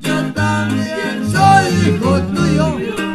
Yo también soy hijo tuyo.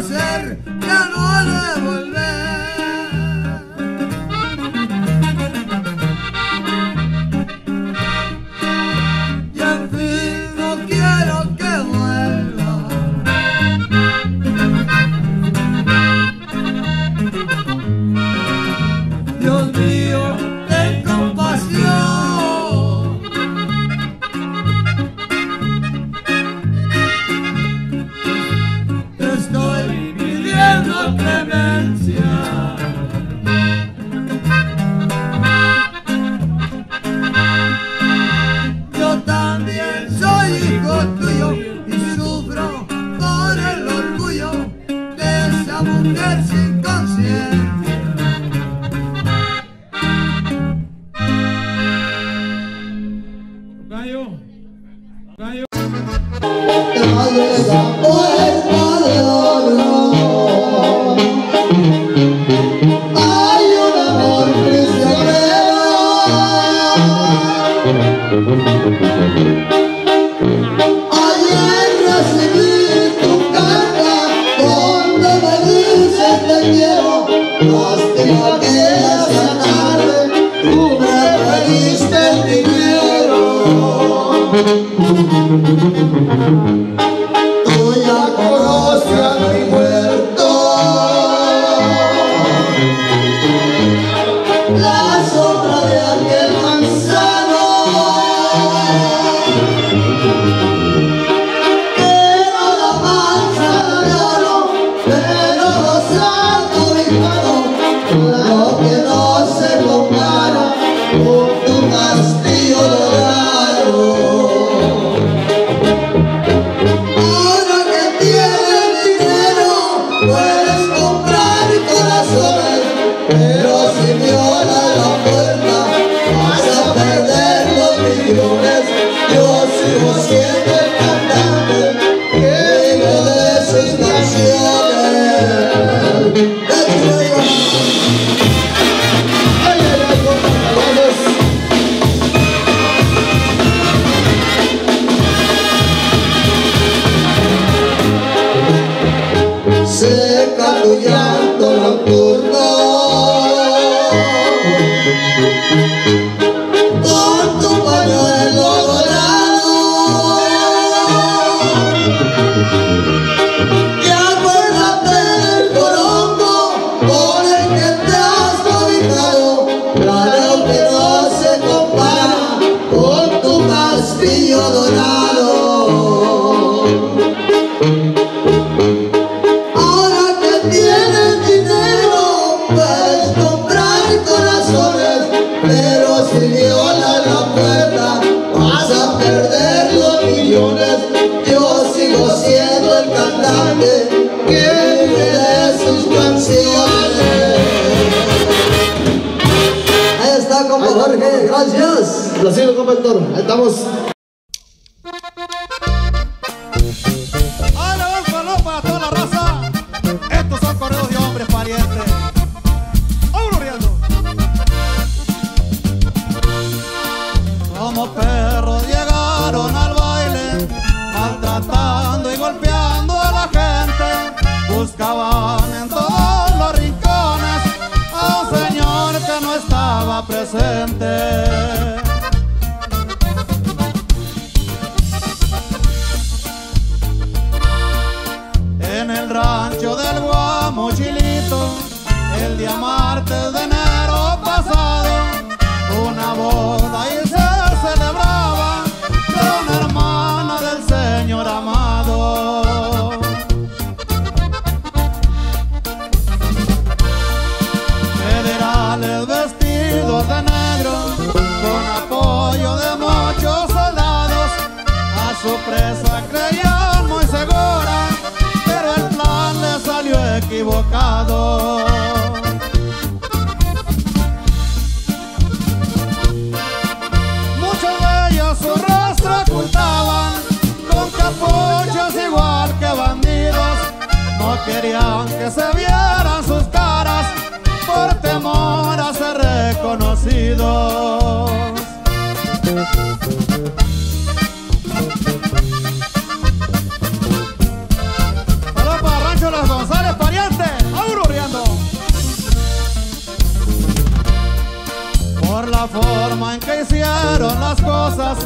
hacer, ya no le volveré. Y en fin no quiero que vuelva. Dios mío, ten compasión. Mujer sin conciencia. Gallo, gallo. Hay un amor prisionero. Tú ya conoces a mi muerto, la sombra de aquel manzano, pero la manzana de oro, pero rosado lejano, lo que no se compara con tu castillo dorado. Seca tu llanto nocturno con tu pañuelo dorado, y acuérdate del corongo con el que te has cobijado, claro que no se compara con tu castillo dorado. Pero si violas la puerta vas a perder los millones. Yo sigo siendo el cantante que vive de sus canciones. Ahí está, compa Jorge, gracias. Lo sigo, compa Héctor, ahí estamos. Ahora un saludo para toda la raza. Estos son correos de hombres parientes. Como perros llegaron al baile, maltratando y golpeando a la gente. Buscaban en todos los rincones a un señor que no estaba presente. En el rancho del Guamo Chilito, el día martes de enero pasado, una boda y su presa creían muy segura, pero el plan le salió equivocado. Muchos de ellos su rostro ocultaban con capuchas igual que bandidos. No querían que se vieran sus caras por temor a ser reconocidos. González. pasaron las cosas,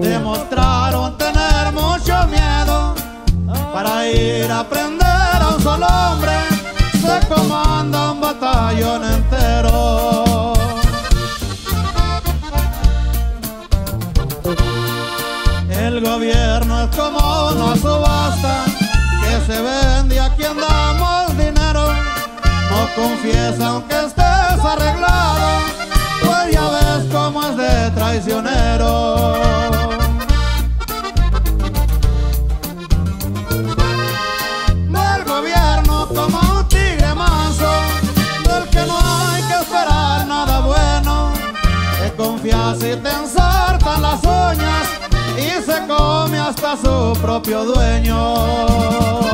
demostraron tener mucho miedo. Para ir a aprender a un solo hombre se comanda un batallón entero. El gobierno es como una subasta que se vende a quien damos dinero. No confiesa aunque estés arreglado, pues ya ves cómo es de traicionero. Del gobierno como un tigre manso, del que no hay que esperar nada bueno. Te confías y te ensartan las uñas y se come hasta su propio dueño.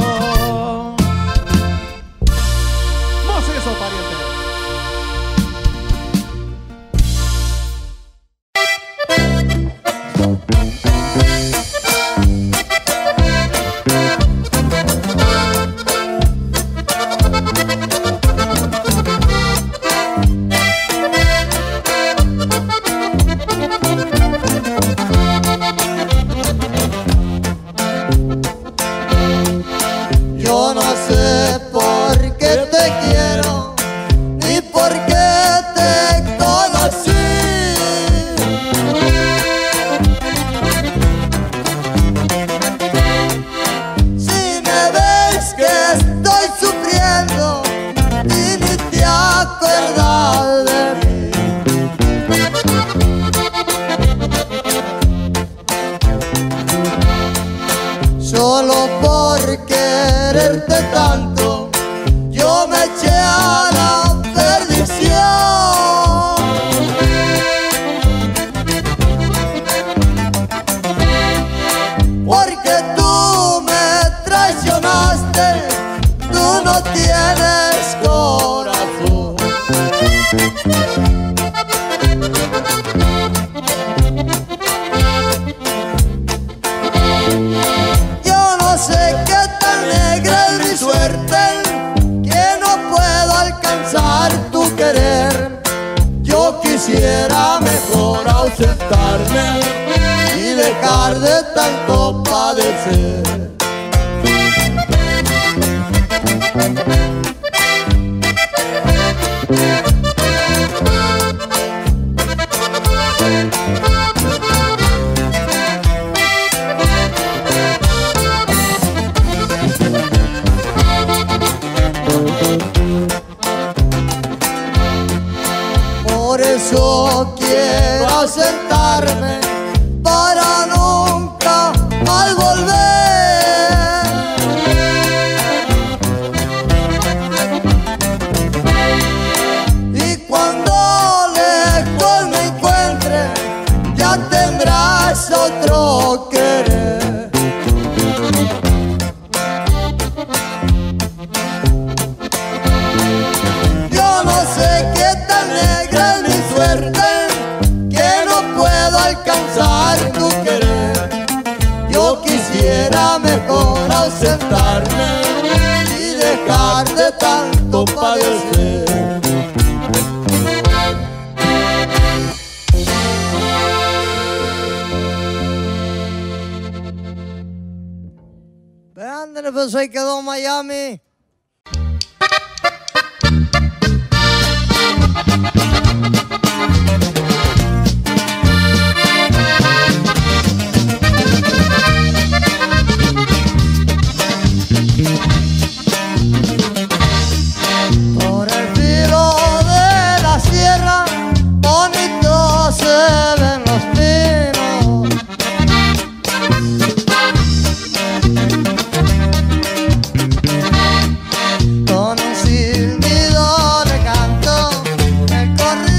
Con un silbido le canto el corrido.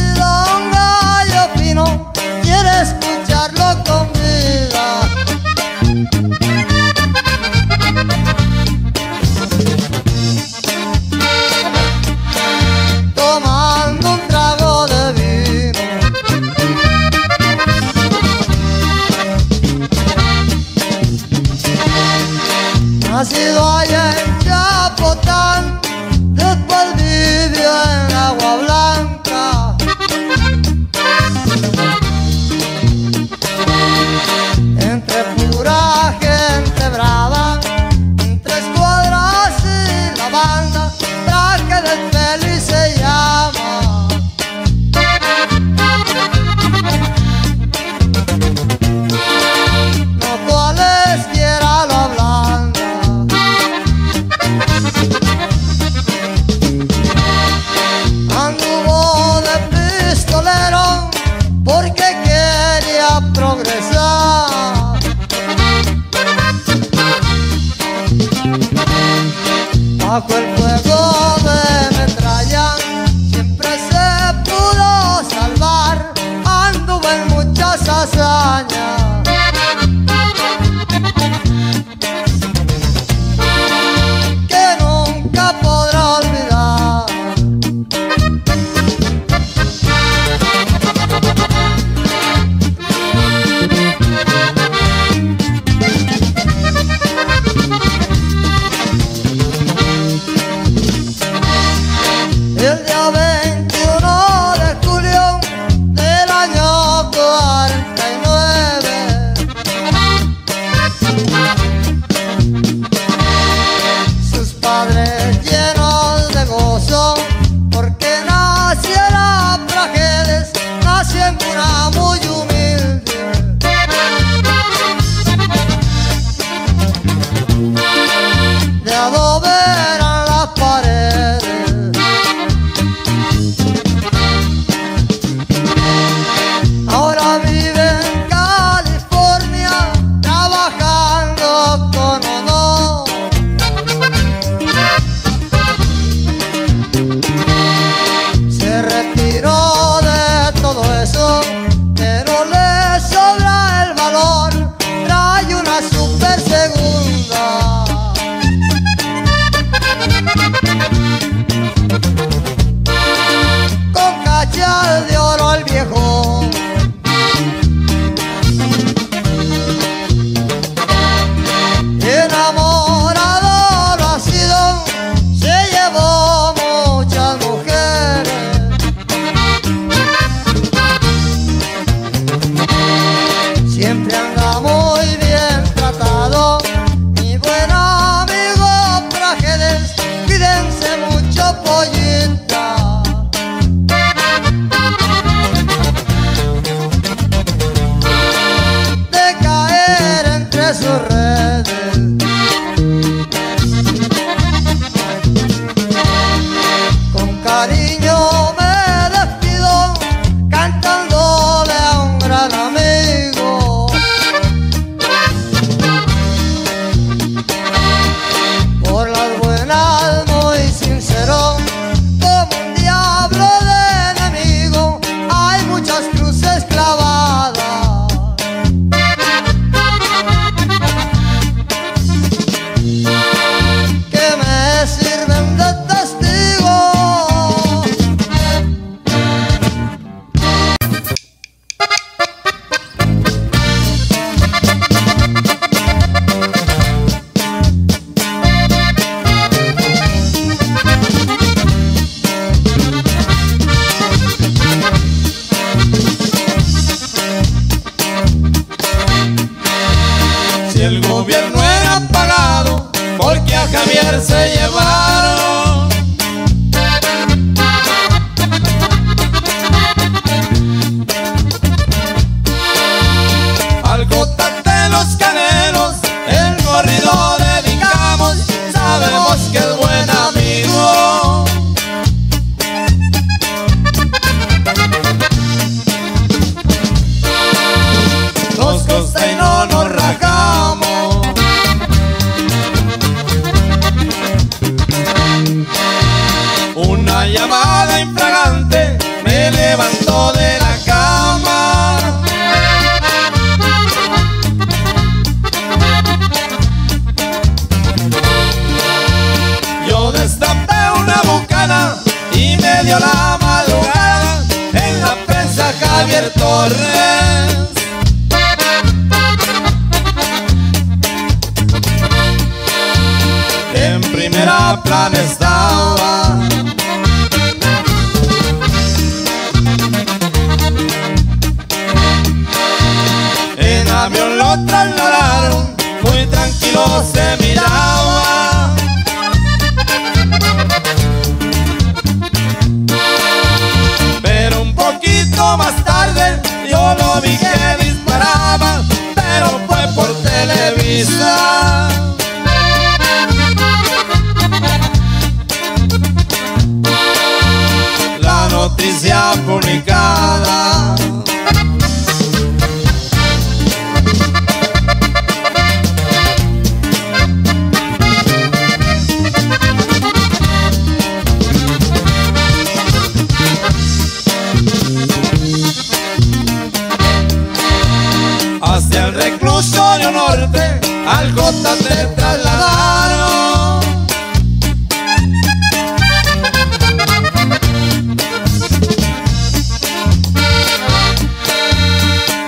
al Jota te trasladaron.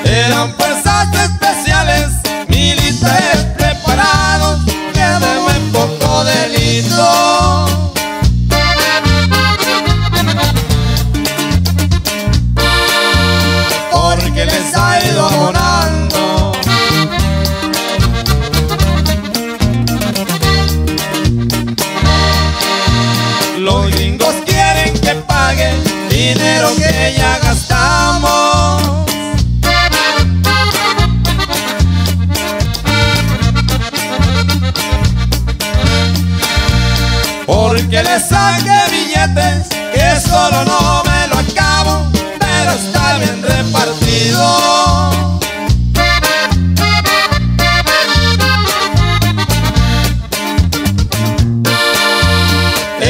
Eran fuerzas especiales, militares preparados, que de buen poco delito. Porque les ha ido abonando. Los gringos quieren que pague dinero que ya gastamos. Porque le saque billetes que solo no me lo acabo, pero está bien repartido.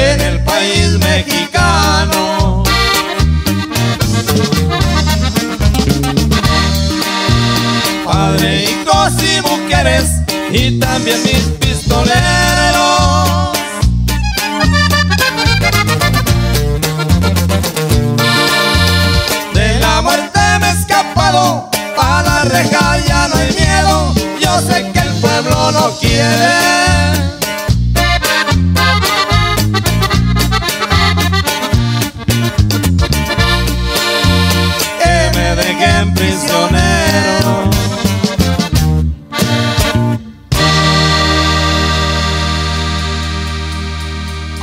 En el país mexicano padre, hijos y mujeres, y también mis pistoleros. De la muerte me he escapado, para la reja ya no hay miedo. Yo sé que el pueblo no quiere.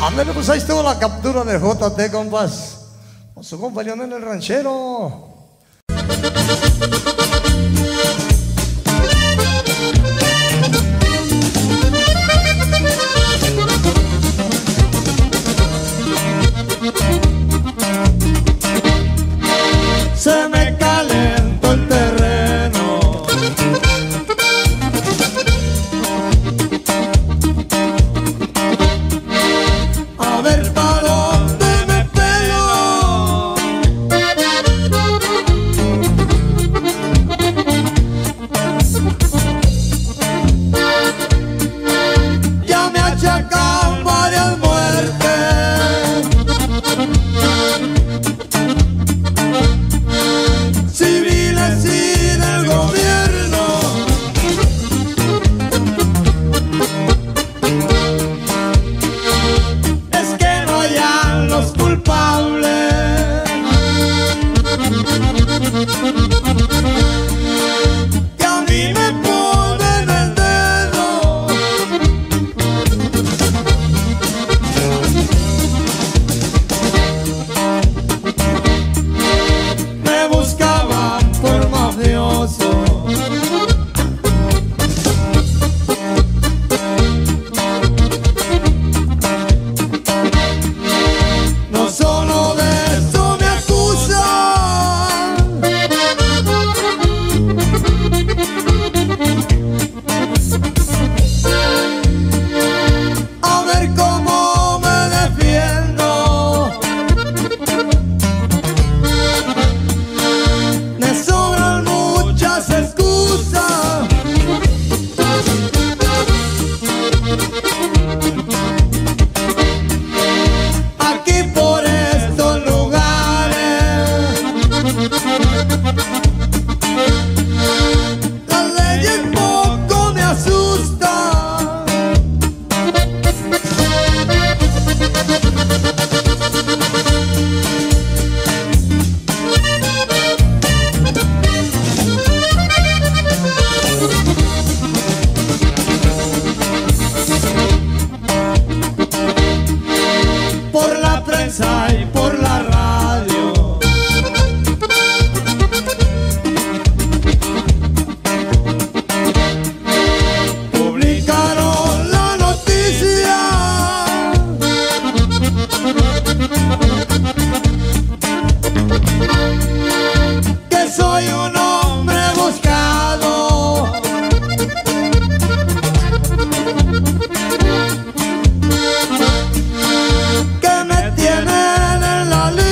Ándale, pues ahí estuvo la captura de JT, compas, con su compa Leonel el Ranchero. Se me calentó el terreno, a ver pa' dónde me pego. Ya me achacan varias muertes. Que me tienen en la lista.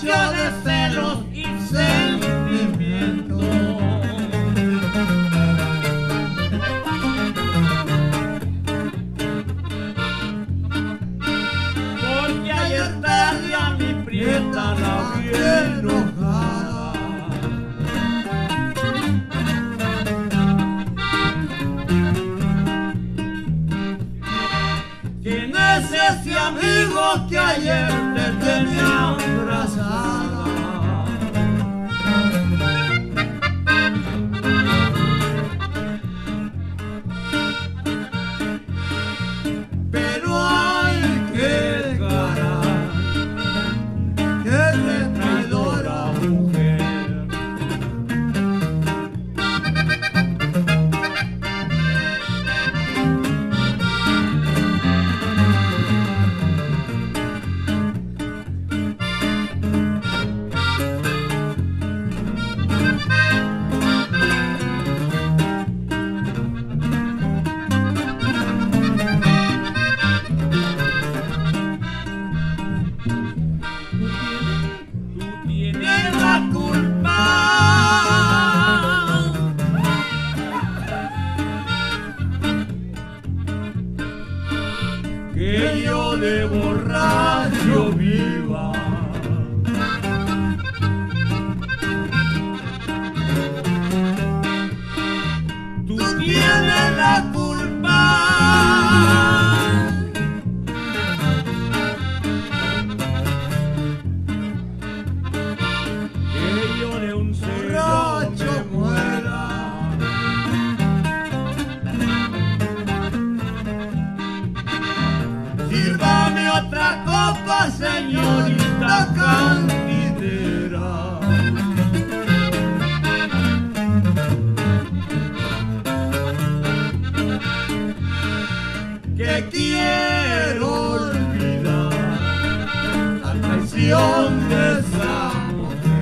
espacio de celos y sentimientos. Porque ayer tarde a mi prieta la vi enojada, ¿quién es ese amigo que ayer te tenía abrazada? Pero ay, qué cara, qué retraidora mujer. Que yo de borracho viva, tú tienes la culpa. Que yo de un borracho muera. Sírvame otra copa, señorita cantidera. Que quiero olvidar la traición de esa mujer.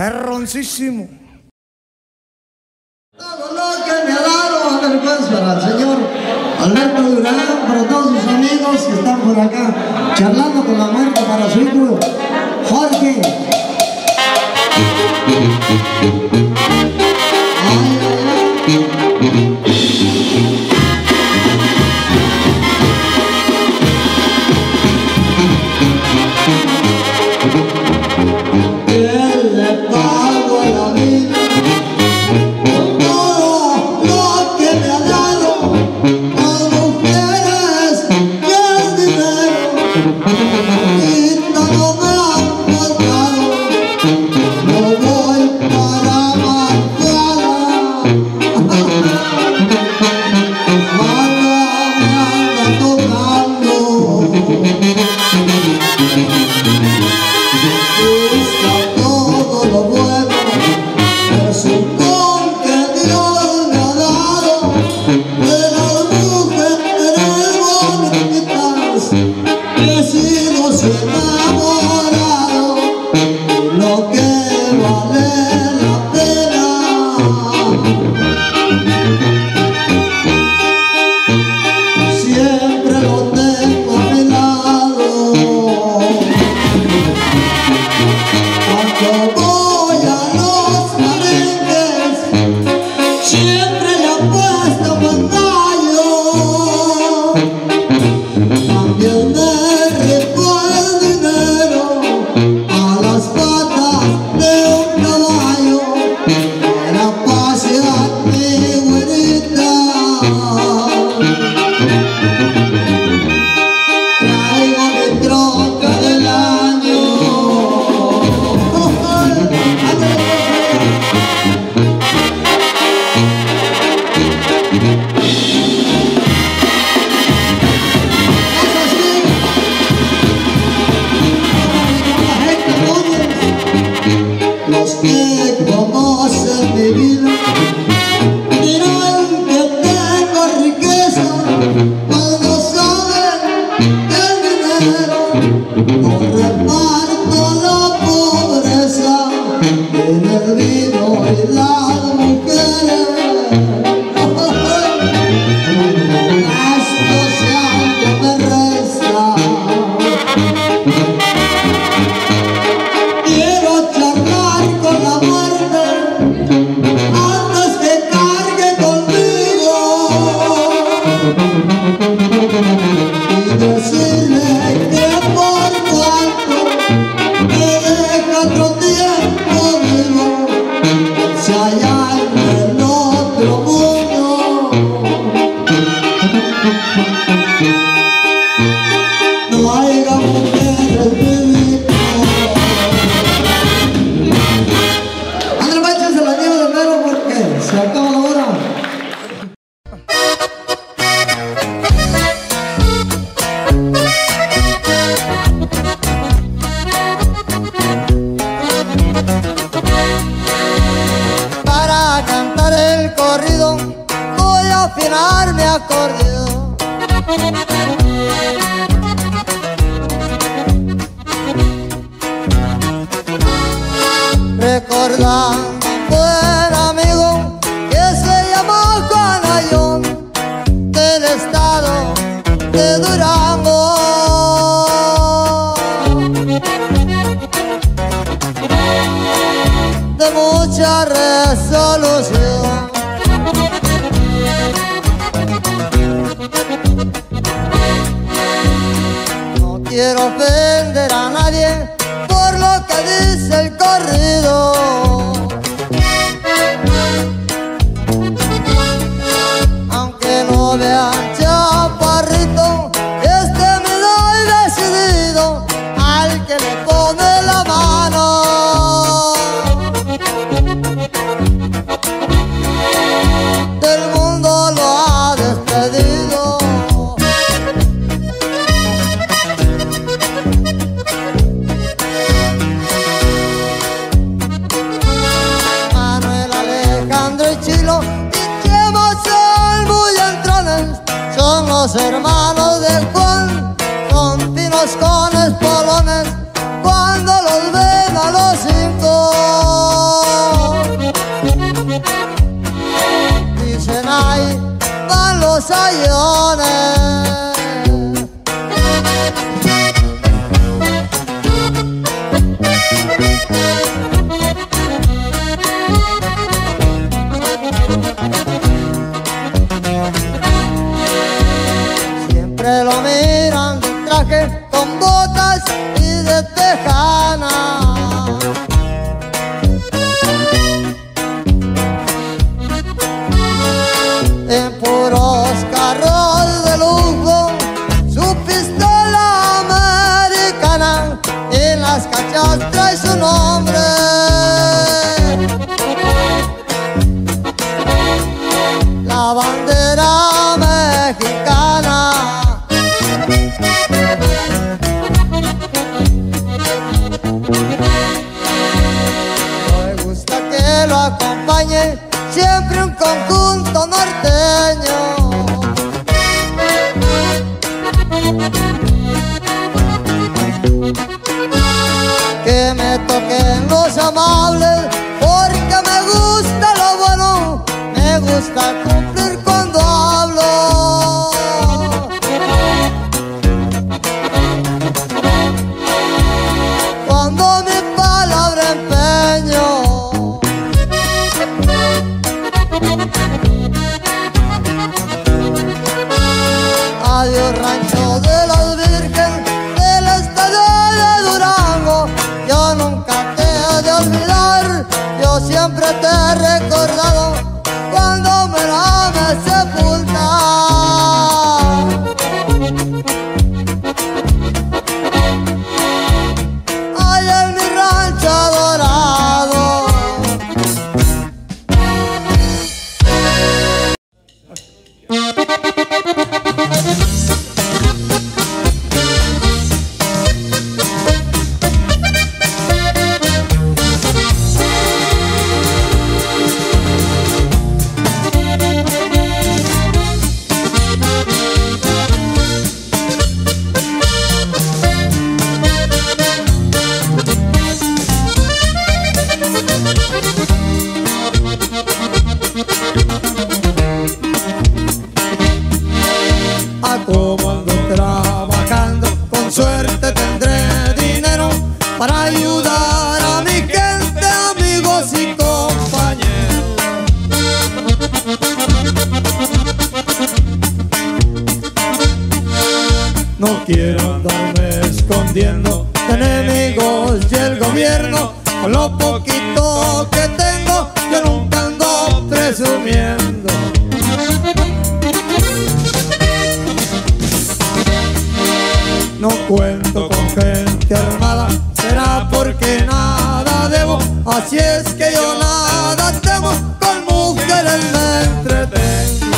perroncísimo. Lo que me ha dado la vergüenza al señor Alberto Durán, para todos sus amigos que están por acá charlando con la muerte para su hijo Jorge. Con espolones cuando los ven a los cinco. es un hombre. La bandera mexicana me gusta que lo acompañe siempre un conjunto norteño, que me toquen los amables, porque me gusta lo bueno, me gusta cumplir cuando hablo. Cuando mi palabra empeño, adiós rancho de las virgen del estado de Durango. Yo nunca te he de olvidar, yo siempre te he recordado cuando me la me sepulta. Ay, en mi rancho dorado. Como ando trabajando, con suerte tendré dinero para ayudar a mi gente, amigos y compañeros. No quiero andarme escondiendo de enemigos y el gobierno. Con lo poquito que tengo, yo nunca ando presumiendo. No cuento con gente armada, será porque nada debo, así es que yo nada temo, con mujeres me entretengo.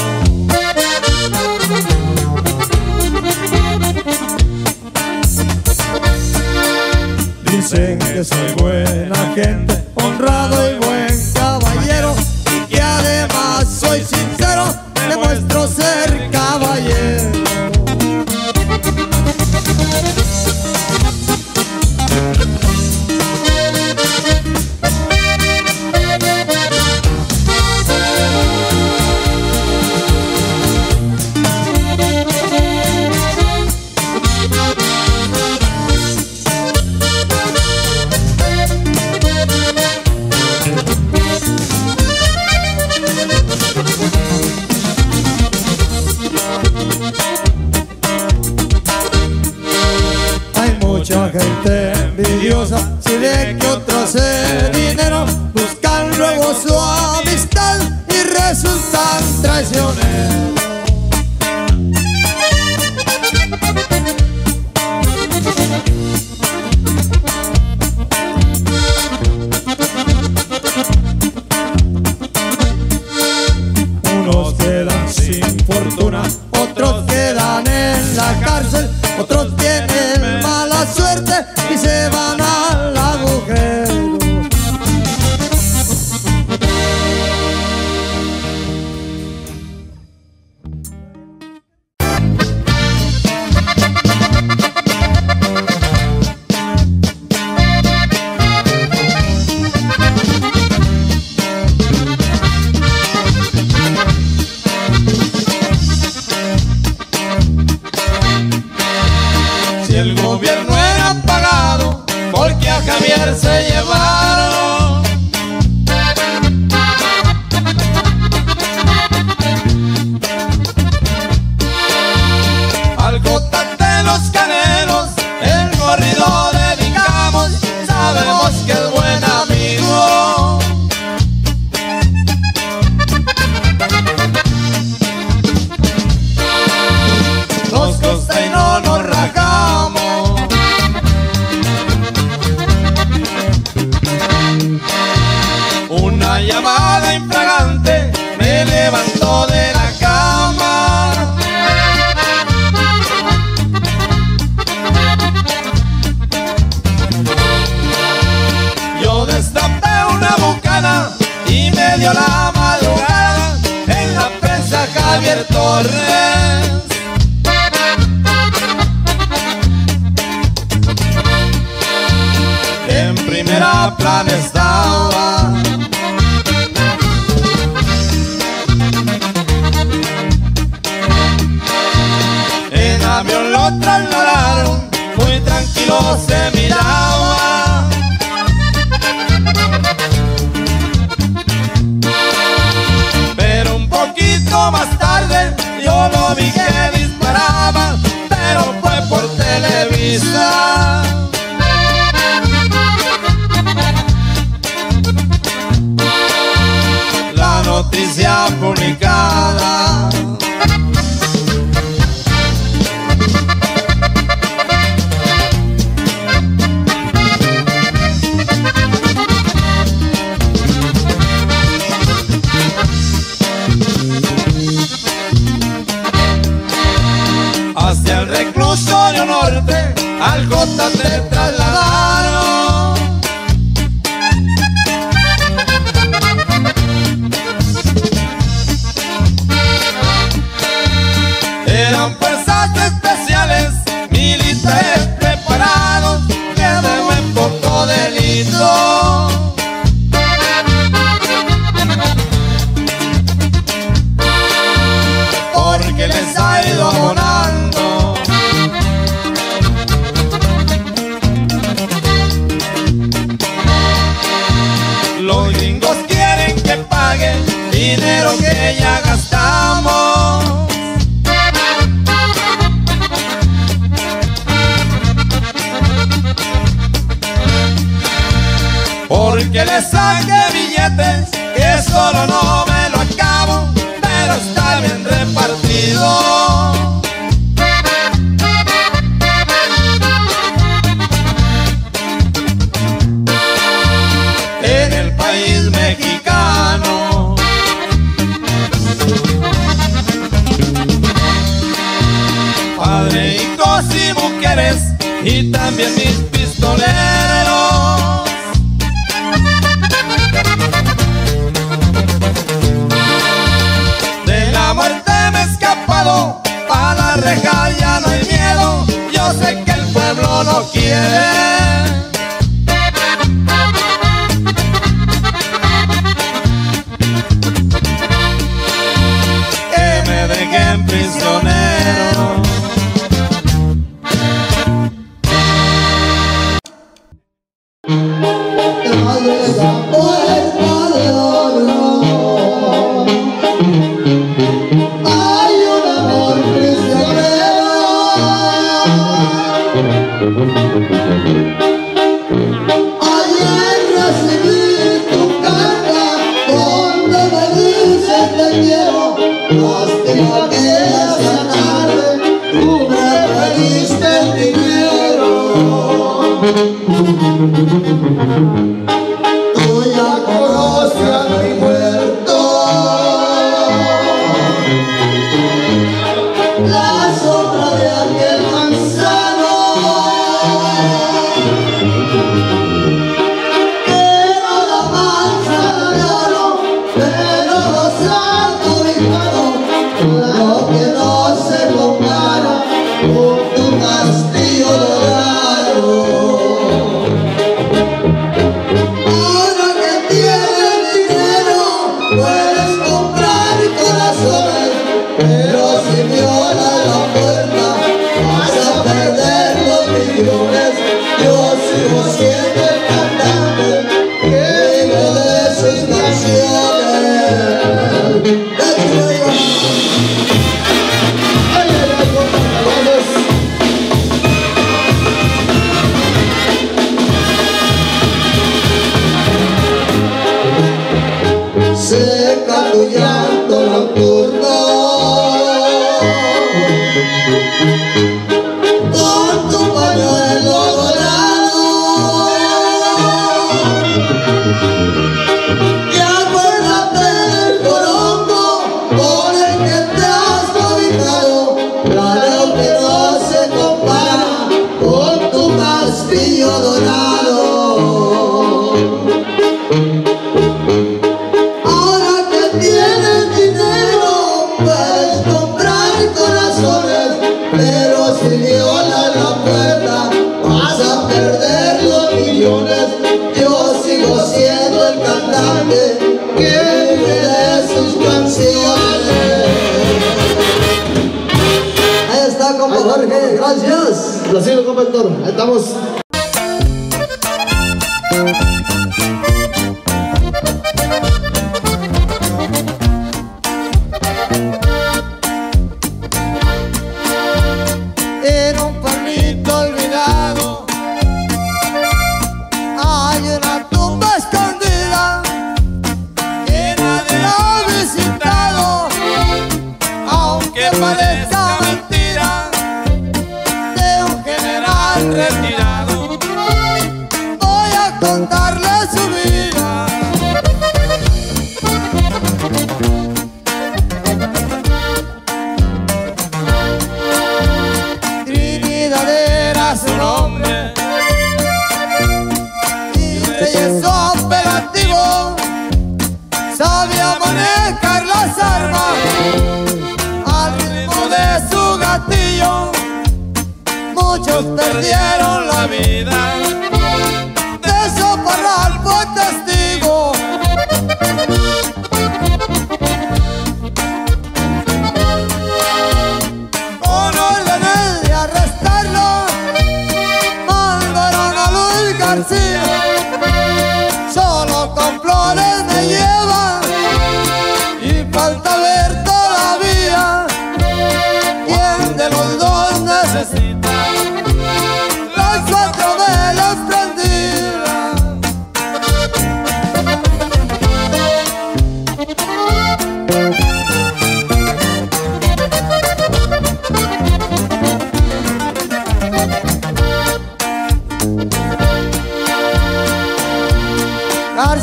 Dicen que soy buena gente, honrado y buen caballero, y que además soy sincero, demuestro ser caballero. Mucha gente envidiosa, si ve que otro hace dinero, buscan luego su amistad y resultan traicioneros. Unos quedan sin fortuna, otros quedan en la cárcel, otros tienen mala suerte y se van al agujero. llamada infragante me levantó de la cama. Yo destapé una bocana y me dio la madrugada en la prensa Javier Torres. En primera plana estaba en avión, lo trasladaron, muy tranquilo se miraba. Pero un poquito más tarde yo lo vi que disparaba, pero fue por Televisa. Noticia publicada hacia el reclusorio norte, al Jota te trasladaron. Eran fuerzas especiales, militares preparados, que de buen poco delito. Porque les ha ido abonando los gringos, quieren que paguen dinero que ya gastamos. Que le saque billetes, que solo no me lo acabo, pero está bien repartido. En el país mexicano, padre, hijos y mujeres, y también mis pistoleros. Pa' la reja ya no hay miedo, yo sé que el pueblo no quiere. Que me dejen prisionero. Ahora que tiene dinero Placido Convector, ahí estamos. Era un pueblito olvidado, hay una tumba escondida que nadie ha visitado, aunque parezca mentira, de un general retirado. Voy a contarle su vida. Trinidad era su nombre y reyes operativo, sabía manejar las armas al ritmo de su gatillo. Muchos perdieron la vida, de Soparral fue testigo. Con órdenes de arrestarlo mandaron a Luis García, solo con flores me lleva y falta ver todavía quién de los dos necesita.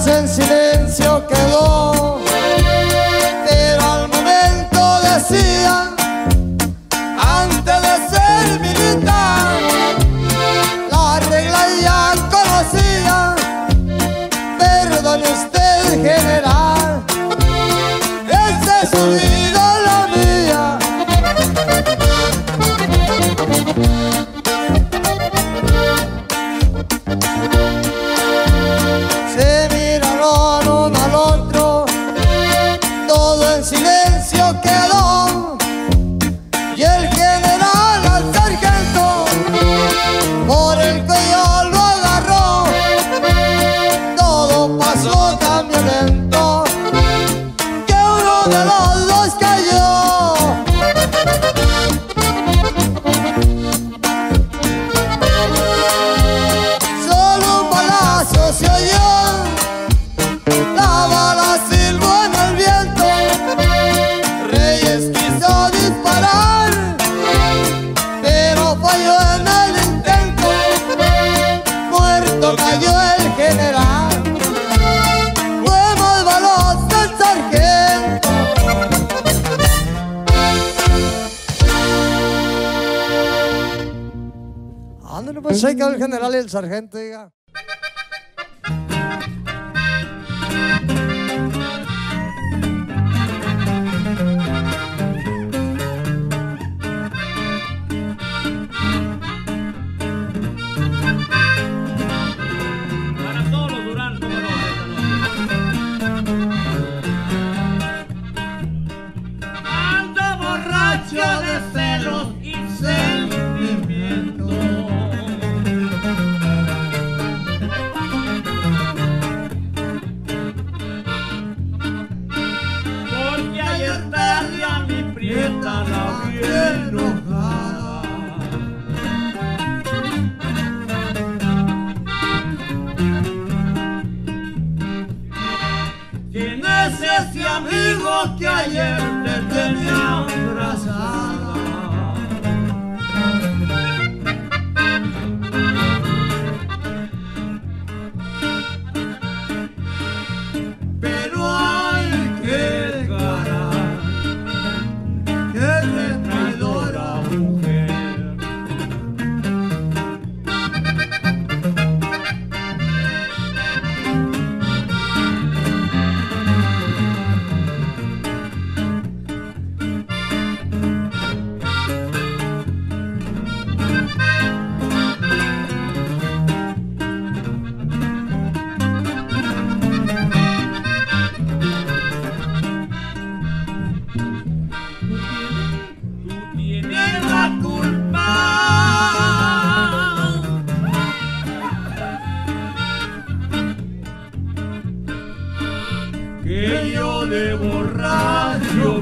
En silencio quedó, pero al momento decía, antes de ser militar, la regla ya conocía. Perdone usted, general, esa es su vida, la mía. Quedó y el general al sargento por el cuello lo agarró. Todo pasó tan violento que uno de los dos cayó. Solo un balazo se oyó, la bala silbó en el viento. Quiso disparar, pero falló en el intento. Muerto cayó el general, fue más veloz el sargento. Ándale, pues ahí quedó el general y el sargento, diga. Ese amigo que ayer te tenía abrazada, pero ay, qué cara, qué retraidora mujer. que yo de borracho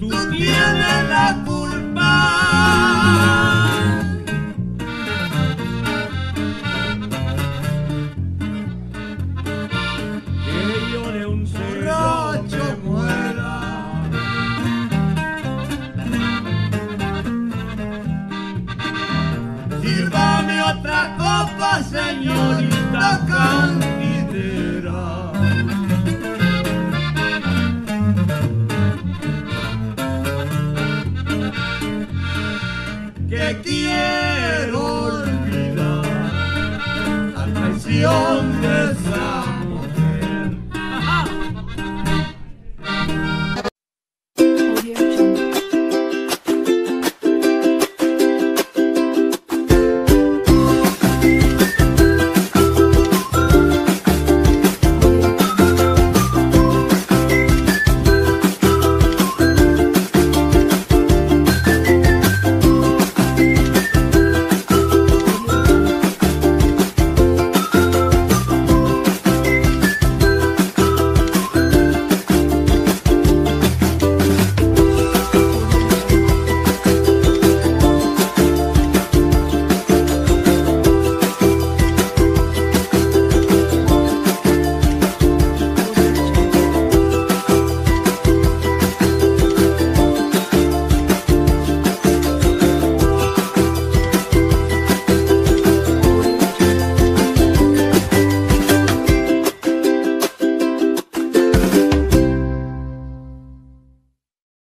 Tú tienes la culpa, que yo de un borracho muera. Sírvame otra copa, señorita cantidera. Que quiero olvidar la traición.